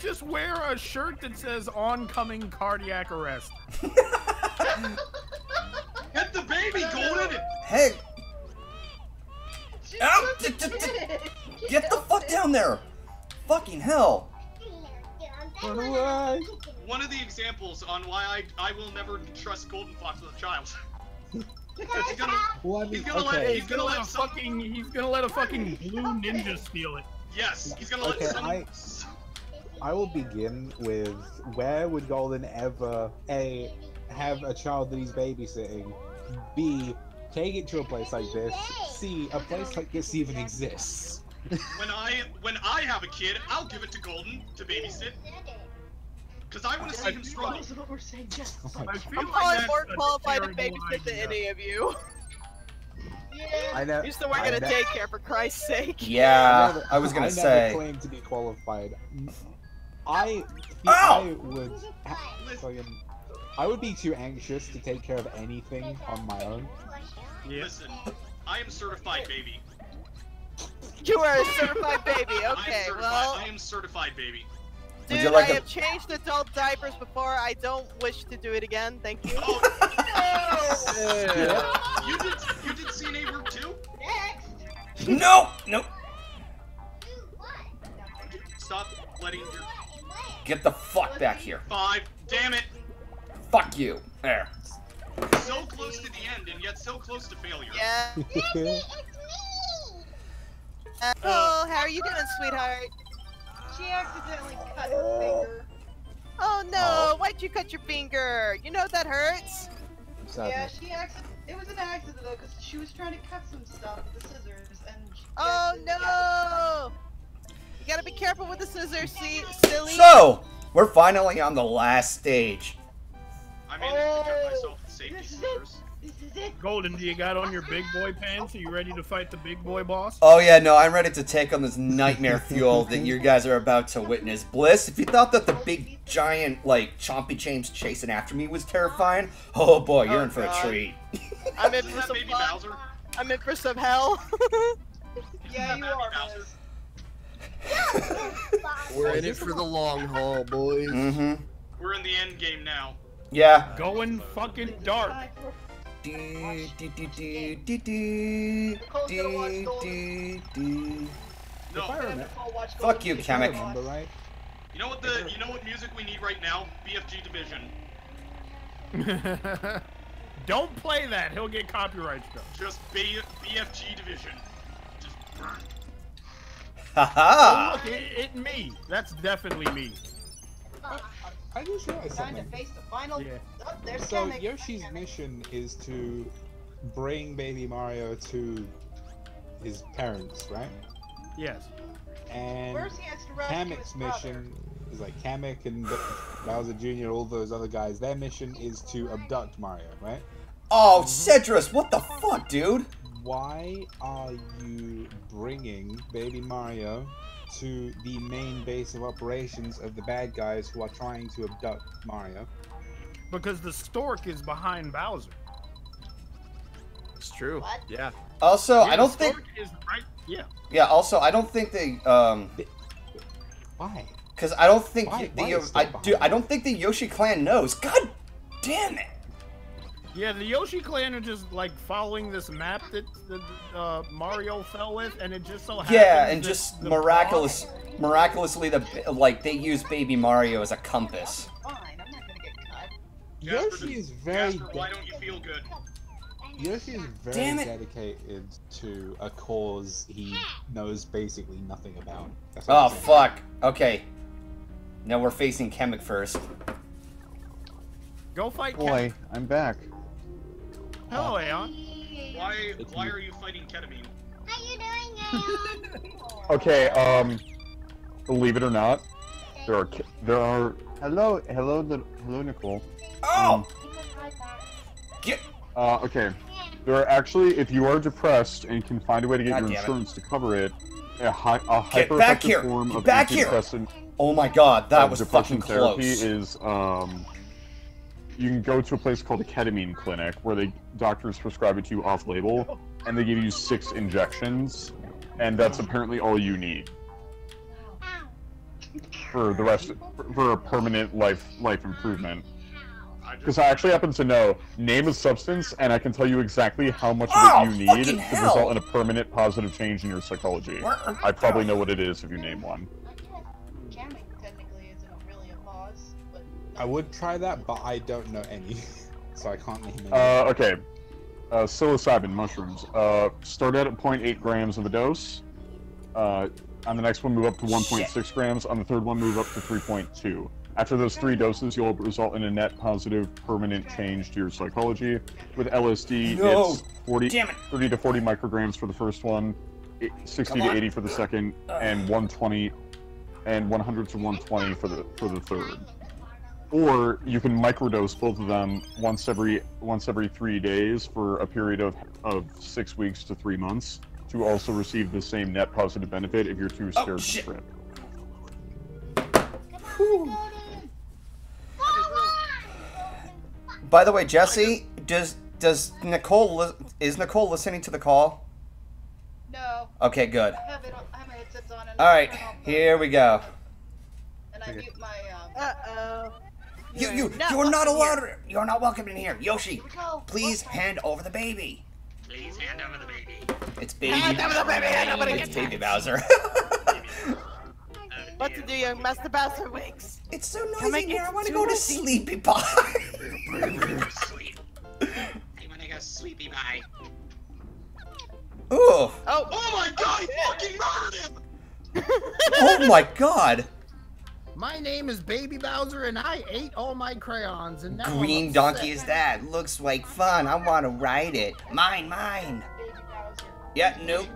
just wear a shirt that says oncoming cardiac arrest. Get the baby, Golden! Hey! Ow, get the fuck down there! Fucking hell! One of the examples on why I will never trust Golden Fox with a child. He's gonna let a fucking blue ninja steal it. Yes, he's gonna let some... I will begin with, where would Golden ever A, have a child that he's babysitting, B, take it to a place like this, C, a place like this even exists. When I have a kid, I'll give it to Golden to babysit. Because I want to see him struggle. I'm probably more qualified to babysit than any of you. I know. Used to work at a daycare, for Christ's sake. Yeah, I was gonna say. I never claimed to be qualified. I would be too anxious to take care of anything on my own. Yeah. Listen, I am certified baby. You are a certified baby. Okay, I am certified baby. Dude, I have changed adult diapers before. I don't wish to do it again. Thank you. Oh, no. Yeah. You did CNA work too? Next. No. Nope. Stop letting your... Get the fuck back here. Five. Damn it. Fuck you. There. So close to the end and yet so close to failure. Yeah. It's me. Oh, how are you doing, sweetheart? She accidentally cut her finger. Oh no, why'd you cut your finger? You know that hurts? Yeah, it was an accident though, because she was trying to cut some stuff with the scissors and she... Oh no! You gotta be careful with the scissors, see, silly. So, we're finally on the last stage. I managed to cut myself with safety scissors. This is it. Golden, do you got on your big boy pants? Are you ready to fight the big boy boss? Oh yeah, no, I'm ready to take on this nightmare fuel that you guys are about to witness. Bliss, if you thought that the big giant, like, chompy chains chasing after me was terrifying, oh boy, you're in for a treat. I'm in for some Baby Bowser. I'm in for some hell. Yeah, you are, Bowser. We're in it for the long haul, boys. Mm-hmm. We're in the end game now. Yeah. Going fucking dark. Fuck you, Kamek. You know what music we need right now? BFG Division. Don't play that. He'll get copyright struck. Just BFG Division. Just burn. Haha. Look, it me. That's definitely me. I just realized something. To face the final... Yeah. Oh, so Yoshi's mission is to bring Baby Mario to his parents, right? Yes. And Kamek's mission is like Kamek and Bowser Jr., all those other guys. Their mission is to abduct Mario, right? Oh, Cedrus, what the fuck, dude? Why are you bringing Baby Mario to the main base of operations of the bad guys who are trying to abduct Mario? Because the stork is behind Bowser. It's true. What? Yeah. Also, yeah, I don't think... Is right... Yeah. Yeah, also, I don't think they, Why? Because I don't think... I don't think the Yoshi clan knows. God damn it! Yeah, the Yoshi clan are just, like, following this map that Mario fell with, and it just so happens... Yeah, and just miraculously, they use Baby Mario as a compass. Yoshi is very... Jasper, why don't you feel good? Yoshi is very dedicated to a cause he knows basically nothing about. Oh, fuck. Okay. Now we're facing Kamek first. Go fight Kamek. Boy, I'm back. Hello, Aeon. Why are you fighting ketamine? How you doing, Aeon? Okay, believe it or not, there are hello Nicole. Oh. Get. Okay. There are actually, if you are depressed and can find a way to get your insurance to cover it, a hyper-effective form of antidepressant. Oh my God, that was fucking close. Depression therapy is You can go to a place called a ketamine clinic where the doctors prescribe it to you off-label, and they give you 6 injections, and that's apparently all you need. for the rest, for a permanent life improvement. Because I actually happen to know name a substance, and I can tell you exactly how much of it you need to result in a permanent positive change in your psychology. I probably know what it is if you name one. Kamek technically isn't really a boss, but I would try that, but I don't know any, so I can't name any. Okay. Psilocybin mushrooms. Start out at 0.8 grams of the dose. On the next one, move up to 1.6 grams. On the third one, move up to 3.2. After those 3 doses, you'll result in a net positive permanent change to your psychology. With LSD, it's 30 to 40 micrograms for the first one, 60 to 80 for the second, and 120 and 100 to 120 for the third. Or you can microdose both of them once every 3 days for a period of 6 weeks to 3 months to also receive the same net positive benefit if you're too scared to trip. By the way, Jesse, does is Nicole listening to the call? No. Okay, good. I have my headsets on. All right, here we go. And I mute my. You're not allowed. You're not welcome in here, Yoshi. Please hand over the baby. Please hand over the baby. It's baby. Hand over the baby. It's baby Bowser. What to do, young Master Bowser Wicks? It's so noisy here. I want to go to Sleepy Pie. I want to go Sleepy Pie. Ooh. Oh my God! I fucking murdered him! Oh my God! My name is Baby Bowser, and I ate all my crayons. And now green donkey is that? Looks like fun. I want to ride it. Mine. Yeah, nope.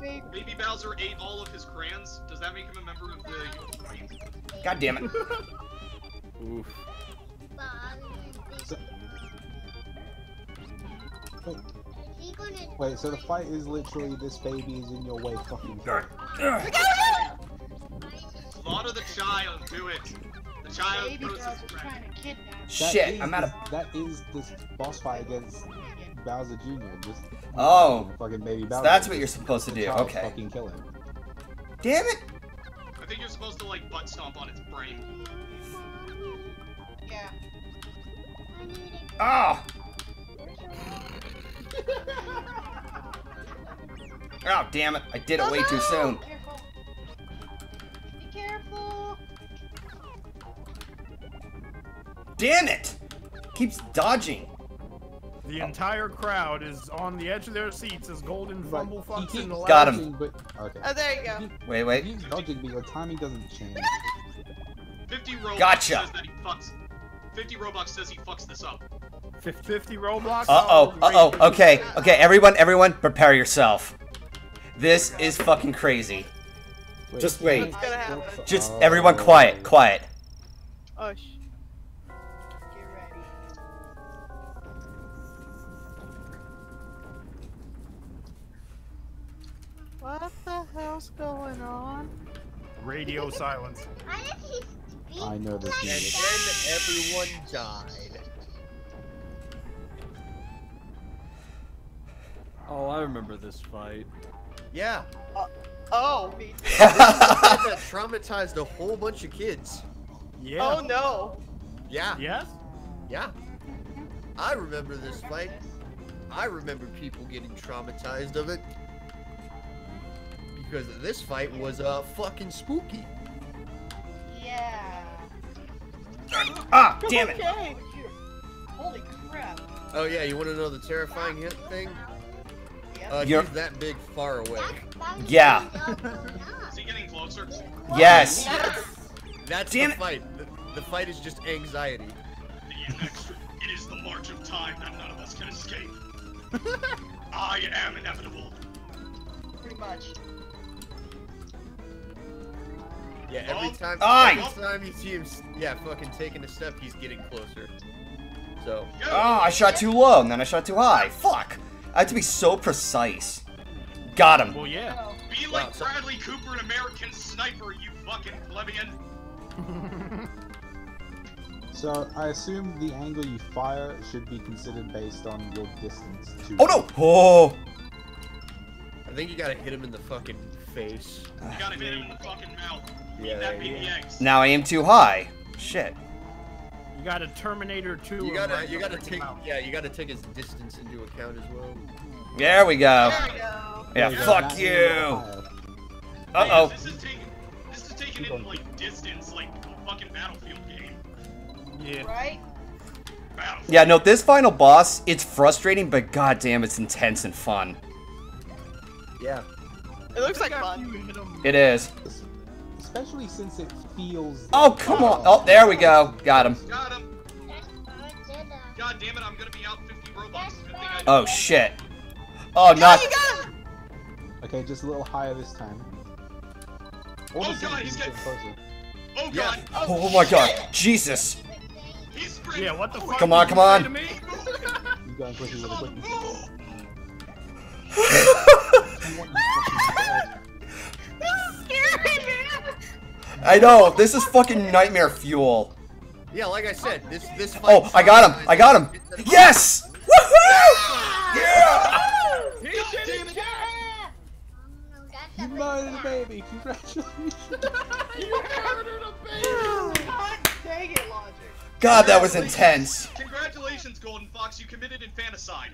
Baby Bowser ate all of his crayons. Does that make him a member of the? God damn it! Oof. Wait, so the fight is literally this baby is in your way, fucking. Slaughter the child. Do it. The child goes his friend. Shit, I'm out of. That is this boss fight against Bowser Jr. Just fucking Baby Bowser. So that's what you're supposed to do. Okay. Fucking kill him. Damn it! I think you're supposed to like butt stomp on its brain. Yeah. Ah! Oh damn it! I did it way too soon. Careful. Damn it! Keeps dodging. The entire crowd is on the edge of their seats as Golden Fumble fucks in the last. Got him. But, okay. Oh, there you go. Wait. He's dodging, but your timing doesn't change. 50 Robux says that he fucks. 50 Robux says he fucks this up. 50 Robux? Uh oh. Okay. Everyone, prepare yourself. This is fucking crazy. Wait, just wait. Just everyone quiet. Oh, shit. Get ready. What the hell's going on? Radio silence. I know this music. And then everyone died. Oh, I remember this fight. Yeah. This is the fight that traumatized a whole bunch of kids. Yeah. Oh no. Yeah. Yes. Yeah. I remember this fight. I remember people getting traumatized of it because this fight was fucking spooky. Yeah. Ah, damn it. Okay. Holy crap. Oh yeah, you want to know the terrifying hit thing? You're that big far away. Yeah. Is he getting closer? Yes. That's the fight. The fight is just anxiety. It is the march of time that none of us can escape. I am inevitable. Pretty much. Yeah, every time you see him, fucking taking a step, he's getting closer. So. Oh, I shot too low, and then I shot too high. Fuck. I have to be so precise. Got him. Well, yeah. Be like Bradley Cooper in American Sniper, you fucking plebeian. So, I assume the angle you fire should be considered based on your distance to... Oh, no! Oh! I think you gotta hit him in the fucking face. You gotta hit him in the fucking mouth. Yeah, that BBX. Now I am too high. Shit. You got a Terminator 2. You gotta take his distance into account as well. There we go. There we go. Yeah, yeah, fuck you. Uh oh. This is taking in like distance, like a fucking Battlefield game. Yeah. Right. Yeah, no, this final boss, it's frustrating, but goddamn, it's intense and fun. Yeah. It looks like fun. It is. Especially since it feels... Oh, come on! Oh, there we go. Got him. Got him. God damn it, I'm gonna be out 50 robots. Oh, shit. Oh, not... Okay, just a little higher this time. Oh, God, he's getting... Oh, God. Oh, my God. Jesus. Yeah, what the fuck? Come on, come on! You gotta push it really quick. I know, this is fucking nightmare fuel. Yeah, like I said, this fight. Oh, I got him! I got him! Yes! Woohoo! Yeah! He did it! You murdered a baby! Congratulations! You murdered a baby! Dang it, Logic! God, that was intense. Congratulations, Golden Fox. You committed infanticide.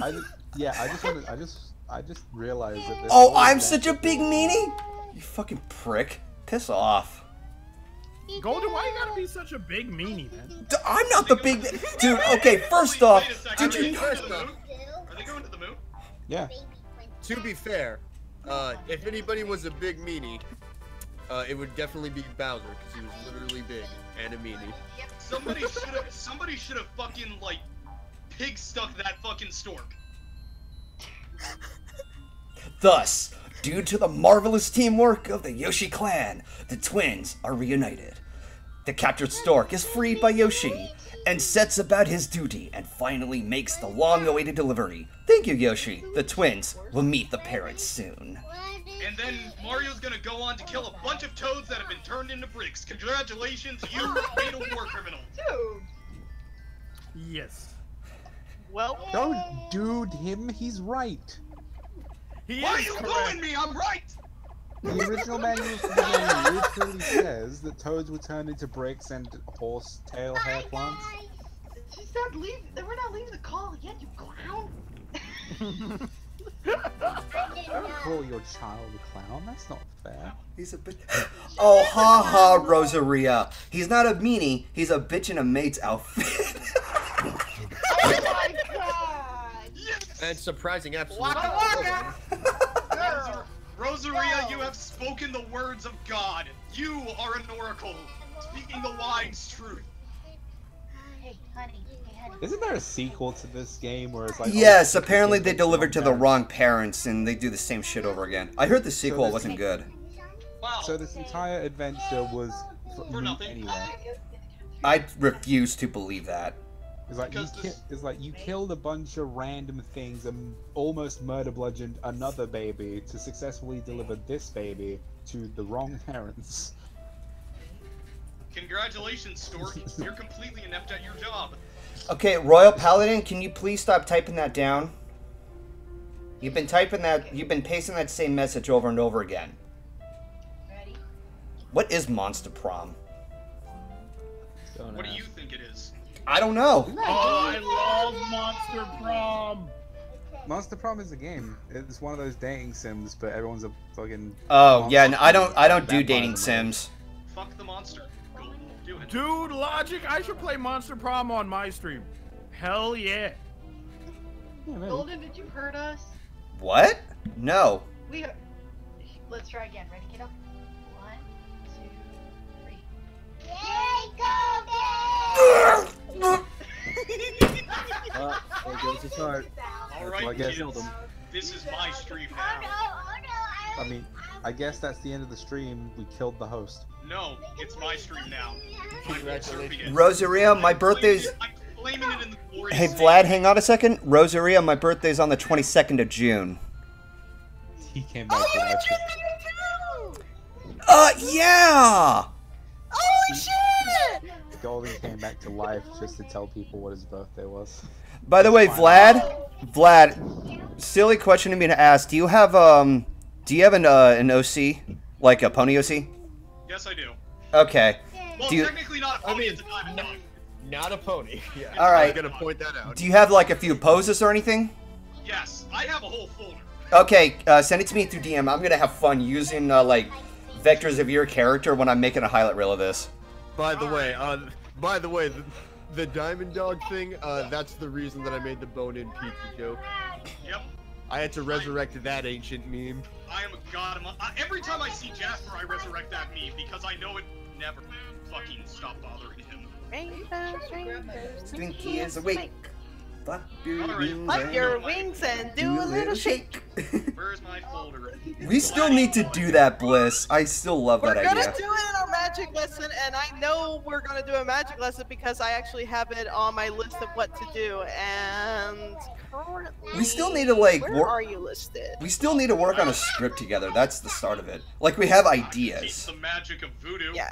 I just realized that this. Oh, I'm such a big meanie. You fucking prick. Piss off. Golden, why you gotta be such a big meanie, man? I'm not the big dude. Okay, first off, did you? Are they going to the moon? Yeah. To be fair, if anybody was a big meanie, it would definitely be Bowser, because he was literally big and a meanie. Somebody should have fucking, like, pig-stuck that fucking stork. Thus, due to the marvelous teamwork of the Yoshi clan, the twins are reunited. The captured stork is freed by Yoshi and sets about his duty and finally makes the long-awaited delivery. Thank you, Yoshi. The twins will meet the parents soon. And then Mario's gonna go on to kill a bunch of toads that have been turned into bricks. Congratulations, you fatal war criminal. Dude. Yes. Well. Don't dude him. He's right. Why are you booing me? I'm right. The original manual for the game literally says that toads were turned into bricks and horse tail hair plants. We're not leaving the call yet, you clown. Don't call your child a clown, that's not fair. He's a bitch. Oh, haha, Rosaria. He's not a meanie, he's a bitch in a maid's outfit. Oh my god! Yes. And surprising, absolutely. Waka waka! Girl. Rosaria, you have spoken the words of God. You are an oracle, speaking the wise truth. Hey, honey. Isn't there a sequel to this game where it's like... Yes, apparently they delivered to the wrong parents and they do the same shit over again. I heard the sequel wasn't good. Wow. So this entire adventure was... For nothing. Anyway. I refuse to believe that. It's like you killed a bunch of random things and almost murder bludgeoned another baby to successfully deliver this baby to the wrong parents. Congratulations, Stork. You're completely inept at your job. Okay, Royal Paladin, can you please stop typing that down? You've been typing that, you've been pasting that same message over and over again. Ready? What is Monster Prom? What do you think it is? I don't know. Oh, I love Monster Prom! Monster Prom is a game. It's one of those dating sims, but everyone's a fucking... Oh, yeah, no, I don't do dating sims. Fuck the monster. Dude, Logic, I should play Monster Prom on my stream. Hell yeah. Golden, did you hurt us? What? No. Let's try again. Ready, kiddo? 1, 2, 3. Yay, Golden! There goes his heart. Alright, kids. This is my stream now. Oh, no, I mean... I guess that's the end of the stream. We killed the host. No, it's my stream now. Congratulations. Rosaria, my birthday's... I'm it in the hey, Vlad, hang on a second. Rosaria, my birthday's on the 22nd of June. He came back to that. Oh, you're too! Yeah! Holy shit! Golden came back to life just to tell people what his birthday was. By the way, Vlad, silly question to me to ask. Do you have an OC? Like a Pony Yoshi? Yes, I do. Okay. Well, do you... technically not a pony, it's a diamond dog. Not a pony. Yeah. All right. I'm going to point that out. Do you have, like, a few poses or anything? Yes. I have a whole folder. Okay. Send it to me through DM. I'm going to have fun using, like, vectors of your character when I'm making a highlight reel of this. By the way, the diamond dog thing, that's the reason that I made the bone-in pizza joke. Yep. I had to resurrect that ancient meme. I am a god. Every time I see Jasper, I resurrect that meme because I know it never fucking stopped bothering him. Rainbows, Slinky is awake. Flap your wings and do a little shake. Where's my folder? We still need to do that, Bliss. I still love that idea. We're gonna do it in our magic lesson, and I know we're gonna do a magic lesson because I actually have it on my list of what to do. And currently, we still need to like. Where are you listed? We still need to work on a script together. That's the start of it. Like we have ideas. It's the magic of voodoo. Yeah,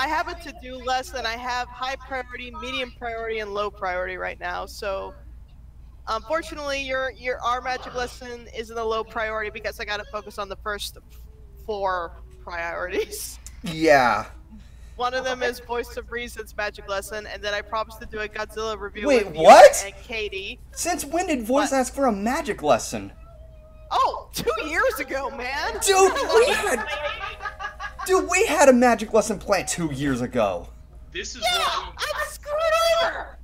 I have a to-do list, and I have high priority, medium priority, and low priority right now. So. Unfortunately, our magic lesson isn't a low priority because I gotta focus on the first 4 priorities. Yeah. One of them is Voice of Reason's magic lesson, and then I promised to do a Godzilla review. Wait, with what? And Katie. Since when did Voice ask for a magic lesson? Oh, 2 years ago, man. Dude, we had a magic lesson planned 2 years ago. This is what I'm screwed over.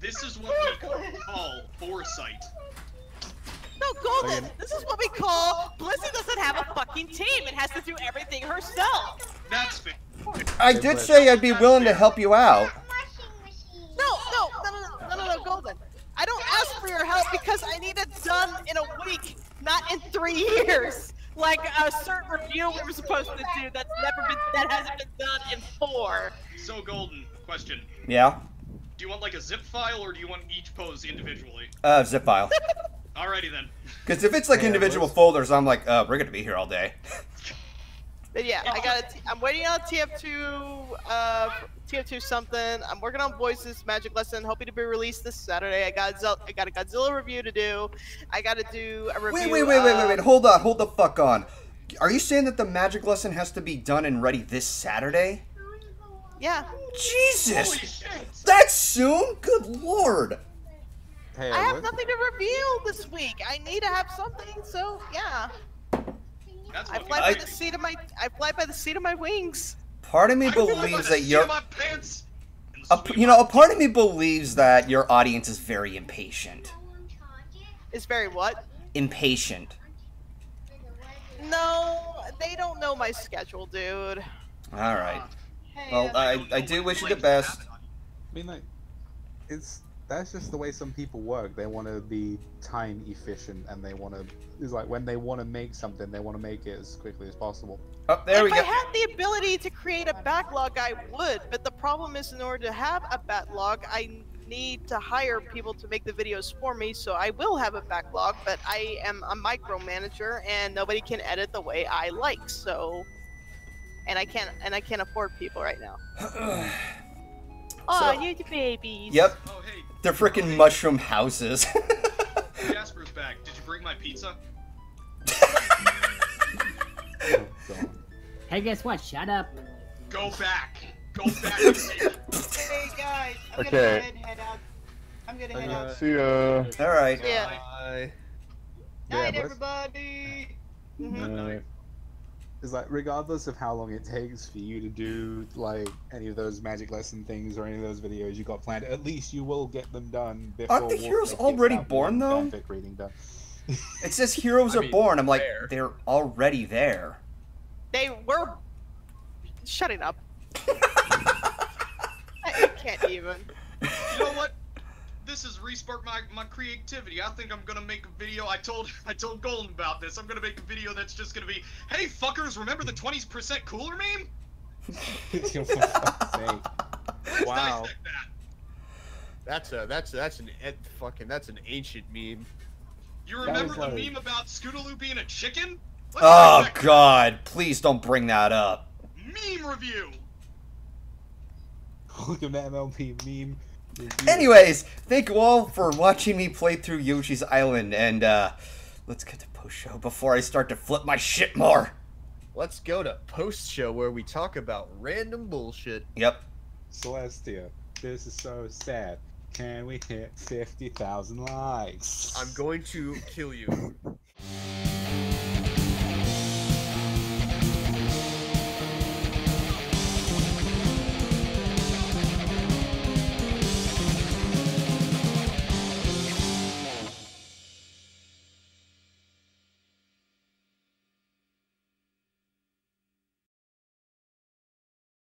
This is what we call foresight. No, Golden, this is what we call Blissy doesn't have a fucking team and has to do everything herself. That's fair. I did say I'd be willing to help you out. No, Golden. I don't ask for your help because I need it done in a week, not in 3 years. Like a certain review we were supposed to do that hasn't been done in 4. So, Golden, question. Yeah? Do you want like a zip file or do you want each pose individually? Zip file. Alrighty then. Because if it's like individual folders, I'm like, we're gonna be here all day. But yeah, I'm waiting on TF2 something. I'm working on Voices Magic Lesson, hoping to be released this Saturday. I got a Godzilla review to do. I gotta do a review. Wait, hold the fuck on. Are you saying that the Magic Lesson has to be done and ready this Saturday? Yeah. Jesus! That soon? Good lord! Hey, I have nothing to reveal this week. I need to have something, so yeah. I fly by the seat of my wings. Part of me believes that you're. Part of me believes that your audience is very impatient. Is very what? Impatient. No, they don't know my schedule, dude. All right. Well, I do wish you the best. I mean, like, that's just the way some people work. They want to be time efficient, and they want to. It's like when they want to make something, they want to make it as quickly as possible. Oh, there we go. If I had the ability to create a backlog, I would. But the problem is, in order to have a backlog, I need to hire people to make the videos for me. So I will have a backlog, but I am a micromanager, and nobody can edit the way I like. So. And I can't afford people right now. Oh, you the babies. Yep. Oh, hey. They're freaking mushroom houses. Jasper's back. Did you bring my pizza? Hey, guess what? Shut up. Go back. Go back. Hey guys. I'm gonna head out. I'm gonna head out. See ya. All right. Yeah. Bye. Night, everybody. Mm-hmm. Good night. Is like regardless of how long it takes for you to do like any of those magic lesson things or any of those videos you got planned, at least you will get them done. Before aren't the heroes already born though? Reading done. It says heroes are born. I'm like, they're already there. They were. Shutting up. I can't even. You know what? This has re-sparked my creativity. I think I'm gonna make a video. I told Golden about this. I'm gonna make a video that's just gonna be, hey fuckers, remember the 20% cooler meme? Wow. That's an ancient meme. You remember the meme about Scootaloo being a chicken? Oh god, please don't bring that up. Meme review. Look at that MLP meme. Anyways, thank you all for watching me play through Yoshi's Island, and let's get to post show before I start to flip my shit more. Let's go to post-show where we talk about random bullshit. Yep. Celestia, this is so sad. Can we hit 50,000 likes? I'm going to kill you.